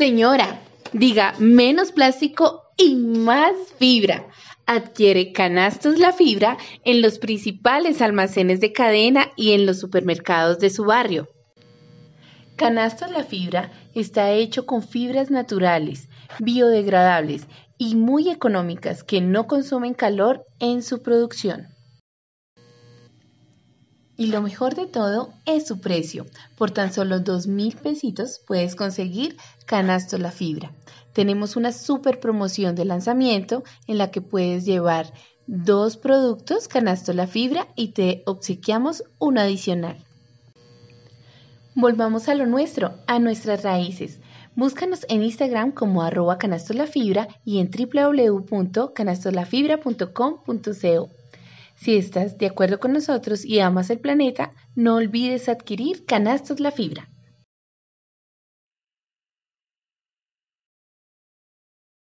Señora, diga menos plástico y más fibra. Adquiere Canastos La Fibra en los principales almacenes de cadena y en los supermercados de su barrio. Canastos La Fibra está hecho con fibras naturales, biodegradables y muy económicas que no consumen calor en su producción. Y lo mejor de todo es su precio. Por tan solo 2.000 pesitos puedes conseguir Canastos La Fibra. Tenemos una super promoción de lanzamiento en la que puedes llevar 2 productos Canastos La Fibra y te obsequiamos uno adicional. Volvamos a lo nuestro, a nuestras raíces. Búscanos en Instagram como @canastoslafibra y en www.canastoslafibra.com.co. Si estás de acuerdo con nosotros y amas el planeta, no olvides adquirir Canastos La Fibra.